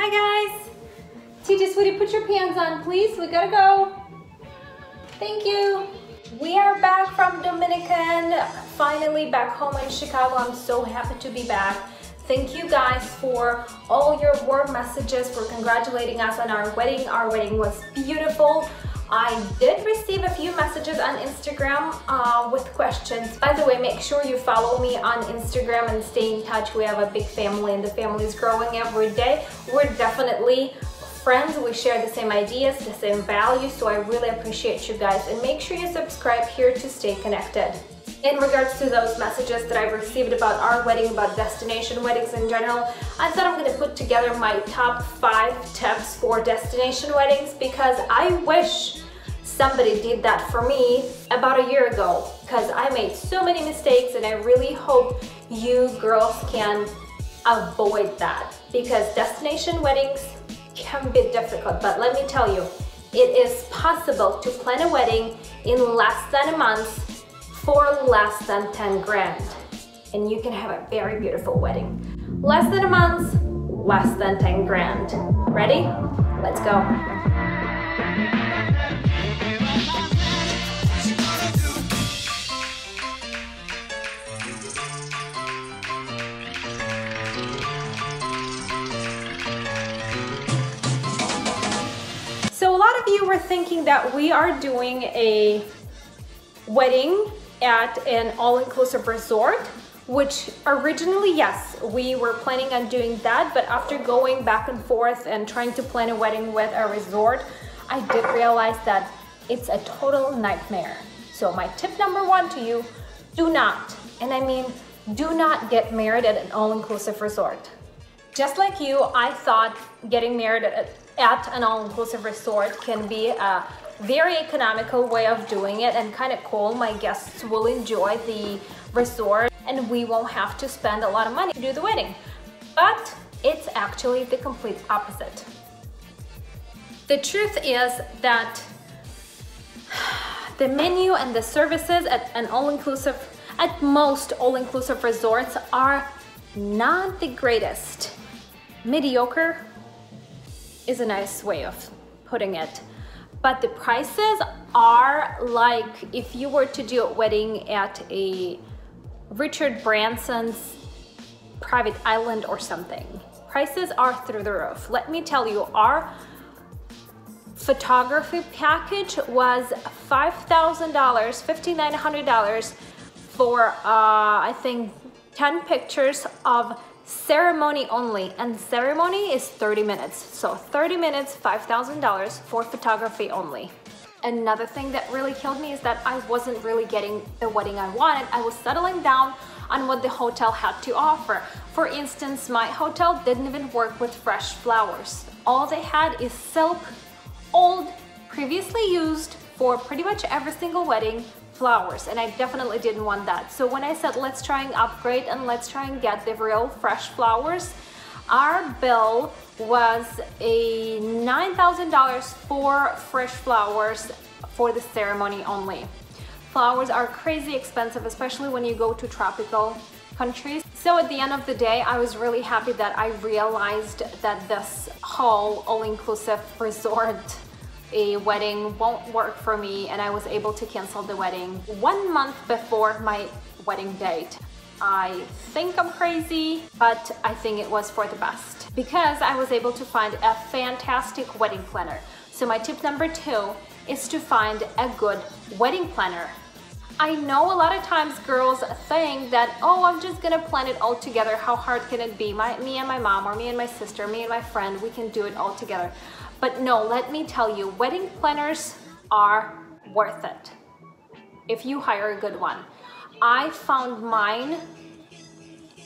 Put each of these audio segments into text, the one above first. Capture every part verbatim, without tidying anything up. Hi guys. T J, sweetie, put your pants on, please. We gotta go. Thank you. We are back from Dominican, finally back home in Chicago. I'm so happy to be back. Thank you guys for all your warm messages, for congratulating us on our wedding. Our wedding was beautiful. I did receive a few messages on Instagram uh, with questions. By the way, make sure you follow me on Instagram and stay in touch. We have a big family and the family is growing every day. We're definitely friends. We share the same ideas, the same values, so I really appreciate you guys. And make sure you subscribe here to stay connected. In regards to those messages that I've received about our wedding, about destination weddings in general, I thought I'm going to put together my top five tips for destination weddings, because I wish somebody did that for me about a year ago, because I made so many mistakes, and I really hope you girls can avoid that, because destination weddings can be difficult. But let me tell you, it is possible to plan a wedding in less than a month for less than ten grand, and you can have a very beautiful wedding. Less than a month, less than ten grand. Ready? Let's go. So a lot of you were thinking that we are doing a wedding at an all-inclusive resort, which originally, yes, we were planning on doing that, but after going back and forth and trying to plan a wedding with a resort, I did realize that it's a total nightmare. So my tip number one to you, do not, and I mean do not get married at an all-inclusive resort. Just like you, I thought getting married at, at an all-inclusive resort can be a very economical way of doing it and kind of cool. My guests will enjoy the resort and we won't have to spend a lot of money to do the wedding. But it's actually the complete opposite. The truth is that the menu and the services at an all-inclusive, at most all-inclusive resorts, are not the greatest. Mediocre is a nice way of putting it. But the prices are like if you were to do a wedding at a Richard Branson's private island or something. Prices are through the roof. Let me tell you, our photography package was five thousand dollars, five thousand nine hundred dollars for uh, I think ten pictures of ceremony only, and ceremony is thirty minutes. So thirty minutes, five thousand dollars for photography only. Another thing that really killed me is that I wasn't really getting the wedding I wanted. I was settling down on what the hotel had to offer. For instance, my hotel didn't even work with fresh flowers. All they had is silk, old, previously used for pretty much every single wedding, flowers, and I definitely didn't want that. So when I said let's try and upgrade and let's try and get the real fresh flowers, our bill was a nine thousand dollars for fresh flowers for the ceremony only. Flowers are crazy expensive, especially when you go to tropical countries. So at the end of the day, I was really happy that I realized that this whole all-inclusive resort a wedding won't work for me, and I was able to cancel the wedding one month before my wedding date. I think I'm crazy, but I think it was for the best because I was able to find a fantastic wedding planner. So my tip number two is to find a good wedding planner. I know a lot of times girls think that, oh, I'm just gonna plan it all together. How hard can it be? My, me and my mom, or me and my sister, me and my friend, we can do it all together. But no, let me tell you, wedding planners are worth it if you hire a good one. I found mine,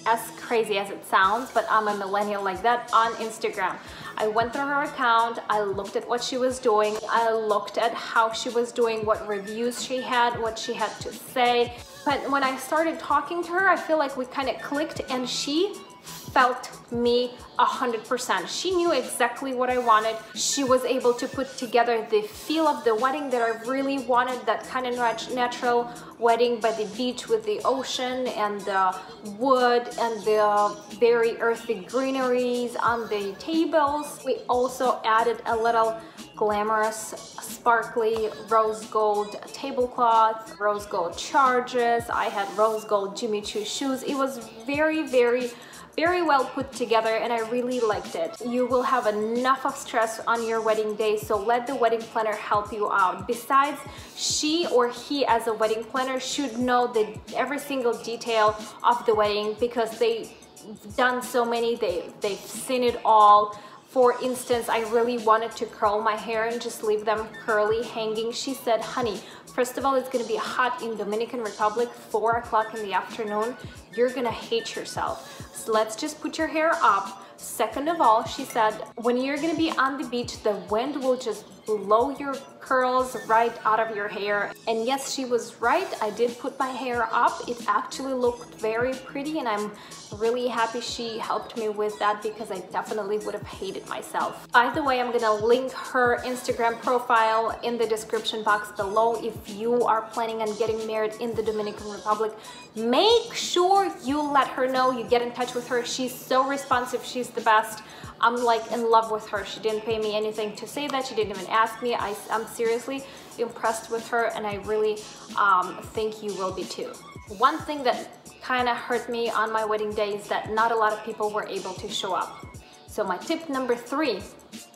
as crazy as it sounds, but I'm a millennial like that, on Instagram. I went through her account, I looked at what she was doing, I looked at how she was doing, what reviews she had, what she had to say. But when I started talking to her, I feel like we kind of clicked, and she felt me one hundred percent. She knew exactly what I wanted. She was able to put together the feel of the wedding that I really wanted, that kind of natural wedding by the beach with the ocean and the wood and the very earthy greeneries on the tables. We also added a little glamorous, sparkly rose gold tablecloth, rose gold chargers. I had rose gold Jimmy Choo shoes. It was very, very very well put together, and I really liked it. You will have enough of stress on your wedding day, so let the wedding planner help you out. Besides, she or he as a wedding planner should know the every single detail of the wedding, because they've done so many, they, they've seen it all. For instance, I really wanted to curl my hair and just leave them curly hanging. She said, honey, first of all, it's gonna be hot in Dominican Republic, four o'clock in the afternoon. You're gonna hate yourself. So let's just put your hair up. Second of all, she said, when you're gonna be on the beach, the wind will just blow your curls right out of your hair. And yes, she was right. I did put my hair up. It actually looked very pretty, and I'm really happy she helped me with that, because I definitely would have hated myself. By the way, I'm gonna link her Instagram profile in the description box below. If you are planning on getting married in the Dominican Republic, make sure you let her know, you get in touch with her. She's so responsive. She's the best. I'm like in love with her. She didn't pay me anything to say that. She didn't even ask me. I, I'm seriously impressed with her, and I really um, think you will be too. One thing that kind of hurt me on my wedding day is that not a lot of people were able to show up. So my tip number three,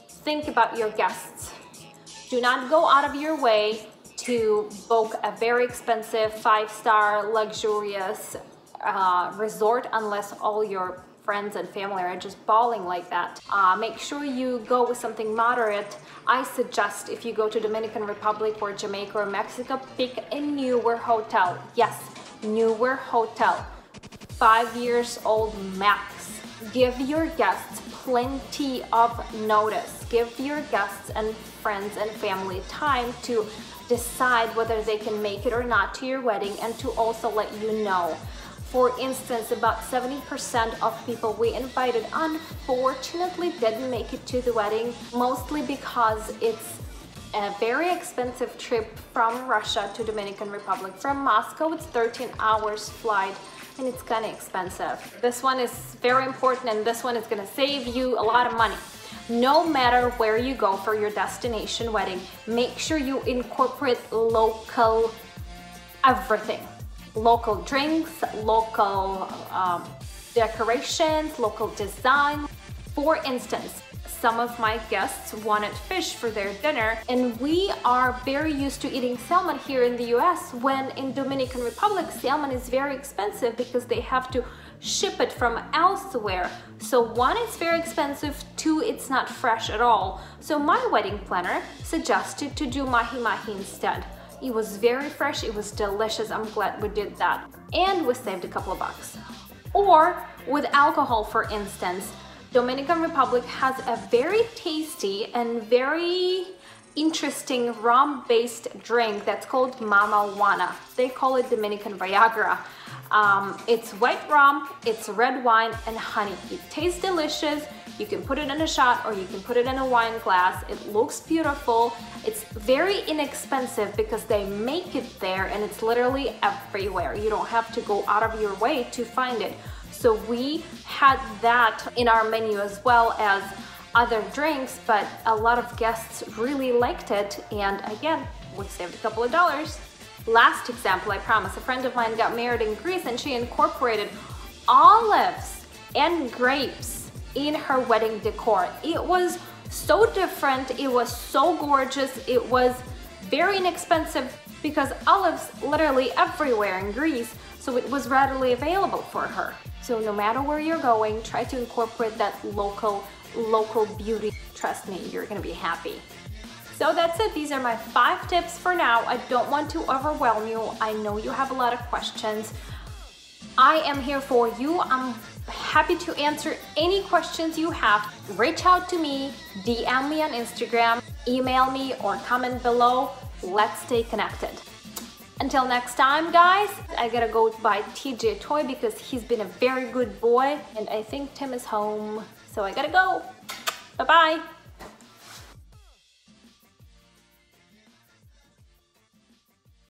think about your guests. Do not go out of your way to book a very expensive five-star luxurious uh, resort unless all your friends and family are just bawling like that. Uh, make sure you go with something moderate. I suggest if you go to Dominican Republic or Jamaica or Mexico, pick a newer hotel. Yes, newer hotel. Five years old max. Give your guests plenty of notice. Give your guests and friends and family time to decide whether they can make it or not to your wedding, and to also let you know. For instance, about seventy percent of people we invited unfortunately didn't make it to the wedding, mostly because it's a very expensive trip from Russia to Dominican Republic. From Moscow, it's thirteen hours flight, and it's kind of expensive. This one is very important, and this one is going to save you a lot of money. No matter where you go for your destination wedding, make sure you incorporate local everything. Local drinks, local um, decorations, local design. For instance, some of my guests wanted fish for their dinner, and we are very used to eating salmon here in the U S, when in Dominican Republic, salmon is very expensive because they have to ship it from elsewhere. So one, it's very expensive, two, it's not fresh at all. So my wedding planner suggested to do mahi-mahi instead. It was very fresh, it was delicious, I'm glad we did that. And we saved a couple of bucks. Or with alcohol, for instance, Dominican Republic has a very tasty and very interesting rum-based drink that's called Mama Juana. They call it Dominican Viagra. Um, it's white rum, it's red wine, and honey. It tastes delicious. You can put it in a shot, or you can put it in a wine glass. It looks beautiful. It's very inexpensive because they make it there, and it's literally everywhere. You don't have to go out of your way to find it. So we had that in our menu as well as other drinks, but a lot of guests really liked it. And again, we saved a couple of dollars. Last example, I promise. A friend of mine got married in Greece, and she incorporated olives and grapes in her wedding decor. It was so different, it was so gorgeous, it was very inexpensive because olives literally everywhere in Greece, so it was readily available for her. So no matter where you're going, try to incorporate that local, local beauty. Trust me, you're gonna be happy. So that's it, these are my five tips for now. I don't want to overwhelm you. I know you have a lot of questions. I am here for you. I'm happy to answer any questions you have. Reach out to me, D M me on Instagram, email me, or comment below. Let's stay connected. Until next time, guys, I gotta go buy T J a toy because he's been a very good boy, and I think Tim is home, so I gotta go. Bye-bye.